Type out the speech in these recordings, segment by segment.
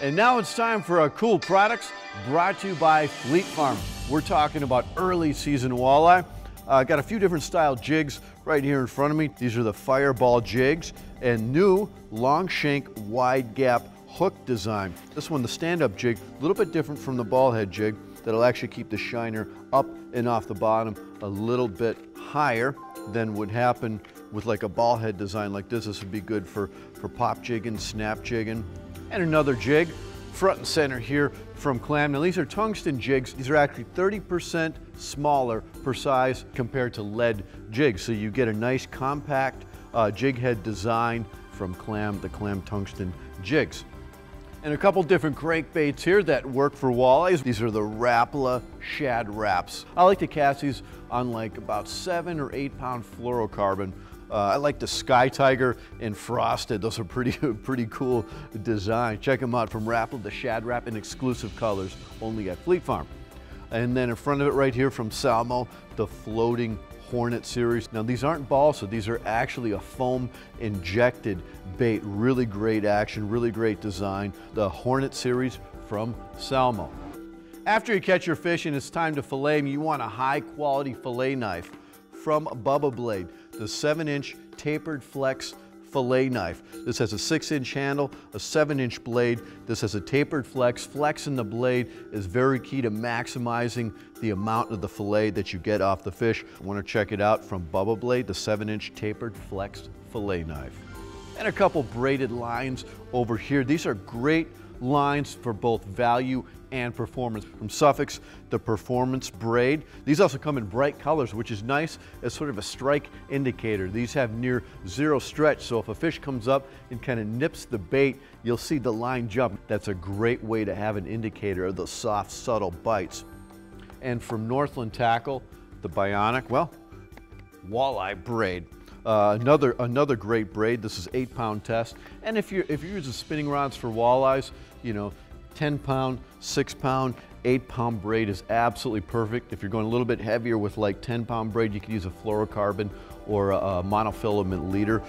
And now it's time for our cool products brought to you by Fleet Farm. We're talking about early season walleye. I got a few different style jigs right here in front of me. These are the fireball jigs and new long shank wide gap hook design. This one, the stand-up jig, a little bit different from the ball head jig. That'll actually keep the shiner up and off the bottom a little bit higher than would happen with like a ball head design like this. This would be good for pop jigging, snap jigging. And another jig, front and center here from Clam. Now these are tungsten jigs. These are actually 30% smaller per size compared to lead jigs. So you get a nice compact jig head design from Clam, the Clam tungsten jigs. And a couple different crankbaits here that work for walleyes. These are the Rapala Shad Raps. I like to cast these on like about 7 or 8 pound fluorocarbon. I like the Sky Tiger and Frosted. Those are pretty cool design. Check them out from Rapala to Shad Rap in exclusive colors only at Fleet Farm. And then in front of it right here from Salmo, the floating Hornet Series. Now these aren't balls, so these are actually a foam injected bait. Really great action, really great design. The Hornet Series from Salmo. After you catch your fish and it's time to fillet them, you want a high quality fillet knife from Bubba Blade, the 7-inch tapered flex fillet knife. This has a 6-inch handle, a 7-inch blade. This has a tapered flex. Flexing the blade is very key to maximizing the amount of the fillet that you get off the fish. I want to check it out from Bubba Blade, the 7-inch tapered flex fillet knife. And a couple braided lines over here. These are great lines for both value and performance. From Sufix, the performance braid. These also come in bright colors, which is nice as sort of a strike indicator. These have near zero stretch, so if a fish comes up and kind of nips the bait, you'll see the line jump. That's a great way to have an indicator of those soft, subtle bites. And from Northland Tackle, the Bionic, well, walleye braid. Another great braid. This is 8-pound test. And if you're using spinning rods for walleyes, you know, 10-pound, 6-pound, 8-pound braid is absolutely perfect. If you're going a little bit heavier with like 10-pound braid, you can use a fluorocarbon or a monofilament leader.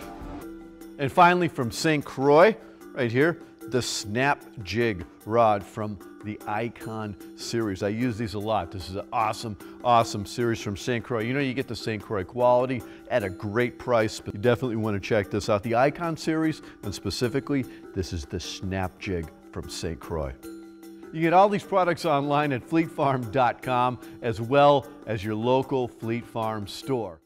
And finally from St. Croix, right here, the Snap Jig Rod from the Icon Series. I use these a lot. This is an awesome, awesome series from St. Croix. You know you get the St. Croix quality at a great price, but you definitely want to check this out. The Icon Series, and specifically, this is the Snap Jig from St. Croix. You get all these products online at fleetfarm.com as well as your local Fleet Farm store.